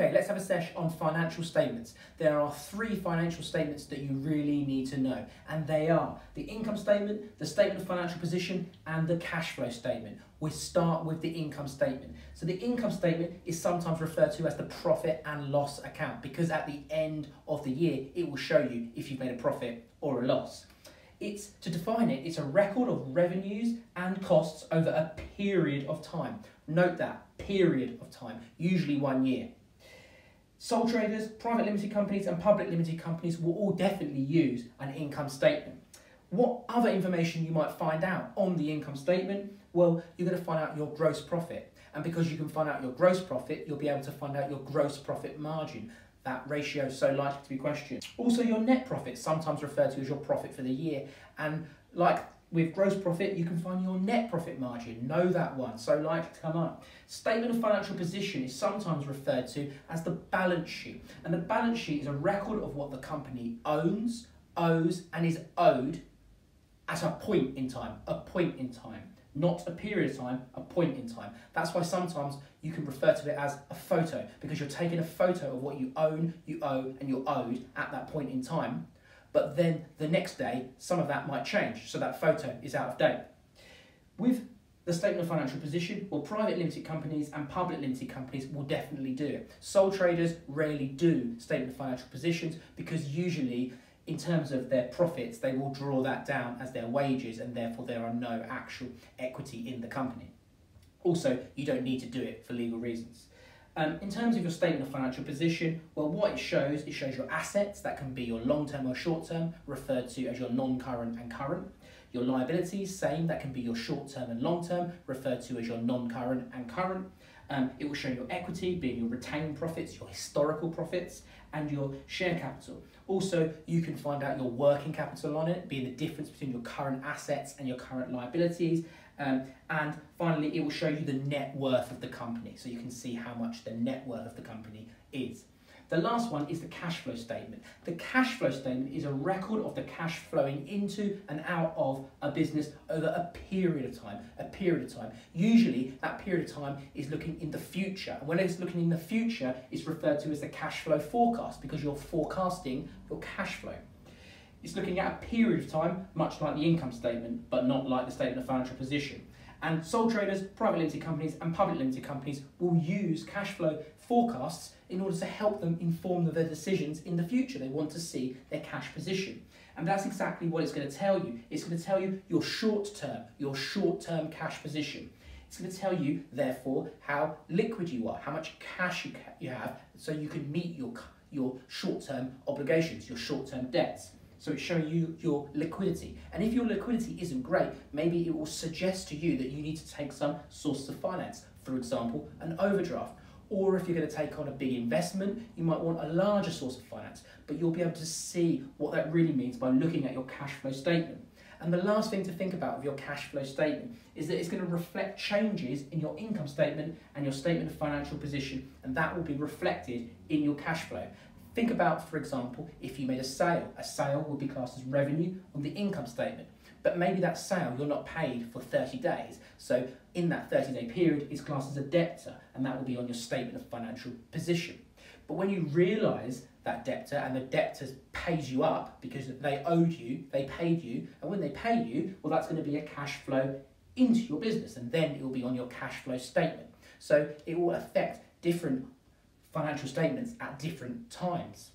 Okay, let's have a sesh on financial statements. There are three financial statements that you really need to know, and they are the income statement, the statement of financial position, and the cash flow statement. We start with the income statement. So the income statement is sometimes referred to as the profit and loss account, because at the end of the year, it will show you if you've made a profit or a loss. To define it, it's a record of revenues and costs over a period of time. Note that, period of time, usually 1 year. Sole traders, private limited companies and public limited companies will all definitely use an income statement. What other information you might find out on the income statement? Well, you're going to find out your gross profit. And because you can find out your gross profit, you'll be able to find out your gross profit margin. That ratio is so likely to be questioned. Also your net profit, sometimes referred to as your profit for the year. And like with gross profit, you can find your net profit margin. Know that one, so likely to come up. Statement of financial position is sometimes referred to as the balance sheet. And the balance sheet is a record of what the company owns, owes, and is owed at a point in time. Not a period of time, a point in time. That's why sometimes you can refer to it as a photo, because you're taking a photo of what you own, you owe, and you're owed at that point in time. But then the next day, some of that might change, so that photo is out of date. With the statement of financial position, well, private limited companies and public limited companies will definitely do it. Sole traders rarely do statement of financial positions, because usually, in terms of their profits, they will draw that down as their wages, and therefore there are no actual equity in the company. Also, you don't need to do it for legal reasons. In terms of your statement of financial position, well, what it shows your assets, that can be your long-term or short-term, referred to as your non-current and current. Your liabilities, same, that can be your short-term and long-term, referred to as your non-current and current. It will show your equity, being your retained profits, your historical profits, and your share capital. Also, you can find out your working capital on it, being the difference between your current assets and your current liabilities. And finally, it will show you the net worth of the company, so you can see how much the net worth of the company is. The last one is the cash flow statement. The cash flow statement is a record of the cash flowing into and out of a business over a period of time, Usually that period of time is looking in the future. And when it's looking in the future, it's referred to as the cash flow forecast, because you're forecasting your cash flow. It's looking at a period of time, much like the income statement, but not like the statement of financial position. And sole traders, private limited companies and public limited companies will use cash flow forecasts in order to help them inform their decisions in the future. They want to see their cash position. And that's exactly what it's going to tell you. It's going to tell you your short-term cash position. It's going to tell you, therefore, how liquid you are, how much cash you have, so you can meet your short-term obligations, your short-term debts. So it's showing you your liquidity. And if your liquidity isn't great, maybe it will suggest to you that you need to take some source of finance, for example, an overdraft. Or if you're going to take on a big investment, you might want a larger source of finance, but you'll be able to see what that really means by looking at your cash flow statement. And the last thing to think about with your cash flow statement is that it's going to reflect changes in your income statement and your statement of financial position, and that will be reflected in your cash flow. Think about, for example, if you made a sale. A sale would be classed as revenue on the income statement, but maybe that sale you're not paid for 30 days. So in that 30-day period is classed as a debtor, and that will be on your statement of financial position. But when you realise that debtor, and the debtor pays you up because they owed you, they paid you, and when they pay you, well, that's going to be a cash flow into your business, and then it will be on your cash flow statement. So it will affect different financial statements at different times.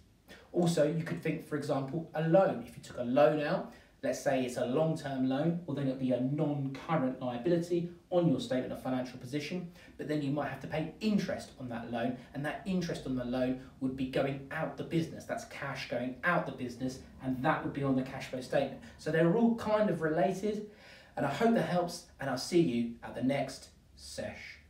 Also, you could think, for example, a loan. If you took a loan out, let's say it's a long-term loan, well, then it'll be a non-current liability on your statement of financial position, but then you might have to pay interest on that loan, and that interest on the loan would be going out the business. That's cash going out the business, and that would be on the cash flow statement. So they're all kind of related, and I hope that helps, and I'll see you at the next sesh.